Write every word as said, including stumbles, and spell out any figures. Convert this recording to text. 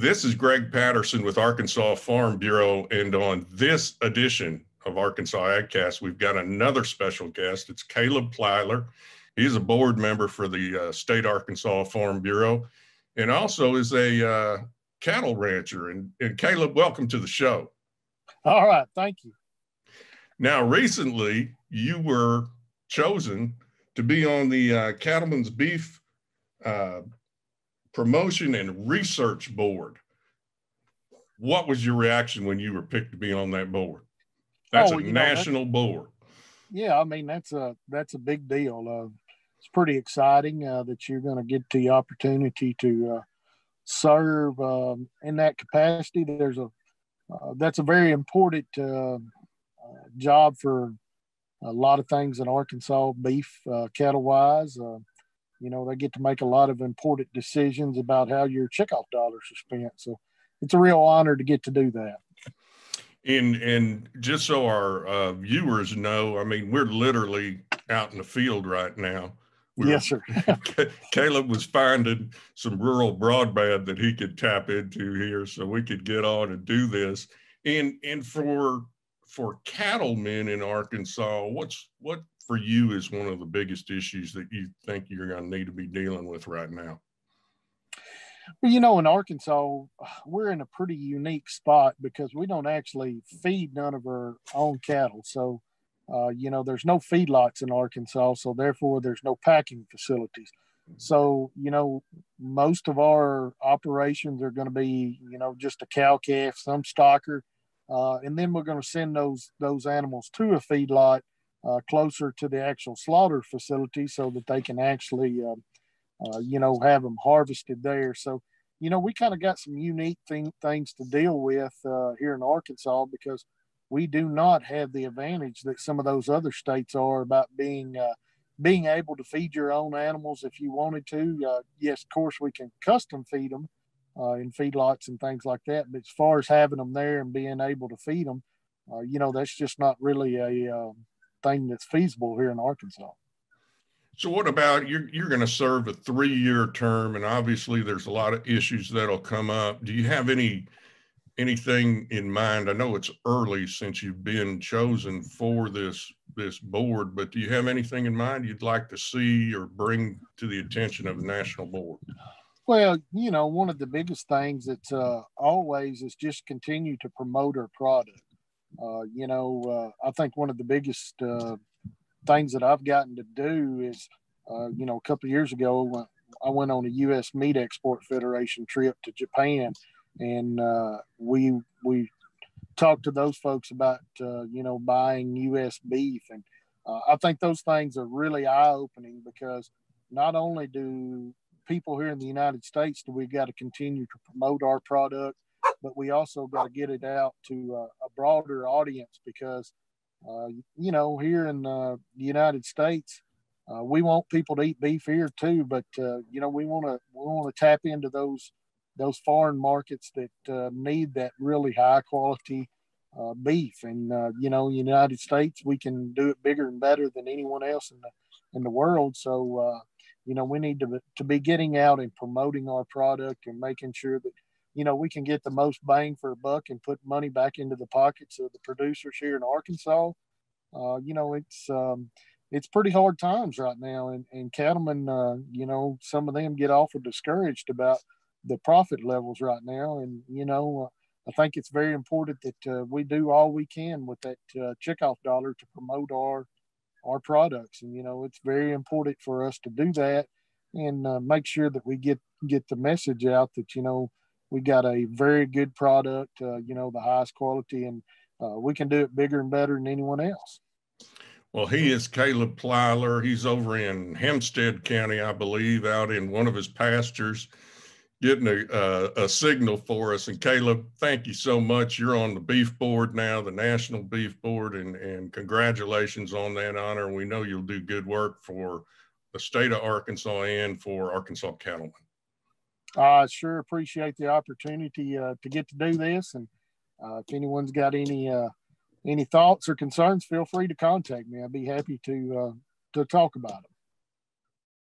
This is Greg Patterson with Arkansas Farm Bureau, and on this edition of Arkansas AGCAST, we've got another special guest. It's Caleb Plyler. He's a board member for the uh, State Arkansas Farm Bureau, and also is a uh, cattle rancher. And, and Caleb, welcome to the show. All right, thank you. Now, recently, you were chosen to be on the uh, Cattlemen's Beef uh, Promotion and Research Board. What was your reaction when you were picked to be on that board? That's oh, a national know, that's, board. Yeah, I mean, that's a that's a big deal. Uh, it's pretty exciting uh, that you're going to get the opportunity to uh, serve um, in that capacity. There's a uh, that's a very important uh, uh, job for a lot of things in Arkansas, beef, uh, cattle-wise. Uh, you know, they get to make a lot of important decisions about how your checkoff dollars are spent. So it's a real honor to get to do that. And, and just so our uh, viewers know, I mean, we're literally out in the field right now. We're, yes, sir. Caleb was finding some rural broadband that he could tap into here so we could get on and do this. And, and for for cattlemen in Arkansas, what's what for you is one of the biggest issues that you think you're going to need to be dealing with right now? Well, you know, in Arkansas, we're in a pretty unique spot because we don't actually feed none of our own cattle. So, uh, you know, there's no feedlots in Arkansas, so therefore there's no packing facilities. So, you know, most of our operations are going to be, you know, just a cow calf, some stocker, Uh, and then we're going to send those those animals to a feedlot uh, closer to the actual slaughter facility so that they can actually, um, uh, you know, have them harvested there. So, you know, we kind of got some unique thing, things to deal with uh, here in Arkansas because we do not have the advantage that some of those other states are about being uh, being able to feed your own animals if you wanted to. Uh, yes, of course, we can custom feed them Uh, in feedlots and things like that. But as far as having them there and being able to feed them, uh, you know, that's just not really a uh, thing that's feasible here in Arkansas. So what about, you're, you're going to serve a three-year term, and obviously there's a lot of issues that'll come up. Do you have any anything in mind? I know it's early since you've been chosen for this, this board, but do you have anything in mind you'd like to see or bring to the attention of the national board? Well, you know, one of the biggest things that's uh, always is just continue to promote our product. Uh, you know, uh, I think one of the biggest uh, things that I've gotten to do is, uh, you know, a couple of years ago, I went on a U S Meat Export Federation trip to Japan, and uh, we we talked to those folks about, uh, you know, buying U S beef. And uh, I think those things are really eye-opening because not only do people here in the United States that we've got to continue to promote our product, but we also got to get it out to uh, a broader audience because, uh, you know, here in uh, the United States, uh, we want people to eat beef here too, but, uh, you know, we want to we want to tap into those, those foreign markets that uh, need that really high quality uh, beef. And, uh, you know, in the United States, we can do it bigger and better than anyone else in the, in the world. So, uh, you know, we need to, to be getting out and promoting our product and making sure that, you know, we can get the most bang for a buck and put money back into the pockets of the producers here in Arkansas. Uh, you know, it's um, it's pretty hard times right now. And, and cattlemen, uh, you know, some of them get awful discouraged about the profit levels right now. And, you know, uh, I think it's very important that uh, we do all we can with that uh, checkoff dollar to promote our our products. And, you know, it's very important for us to do that and uh, make sure that we get, get the message out that, you know, we got a very good product, uh, you know, the highest quality, and uh, we can do it bigger and better than anyone else. Well, he is Caleb Plyler. He's over in Hempstead County, I believe, out in one of his pastures, getting a, uh, a signal for us. And Caleb, thank you so much. You're on the beef board now, the National Beef Board, and, and congratulations on that honor. We know you'll do good work for the state of Arkansas and for Arkansas cattlemen. I sure appreciate the opportunity uh, to get to do this. And uh, if anyone's got any uh, any thoughts or concerns, feel free to contact me. I'd be happy to, uh, to talk about them.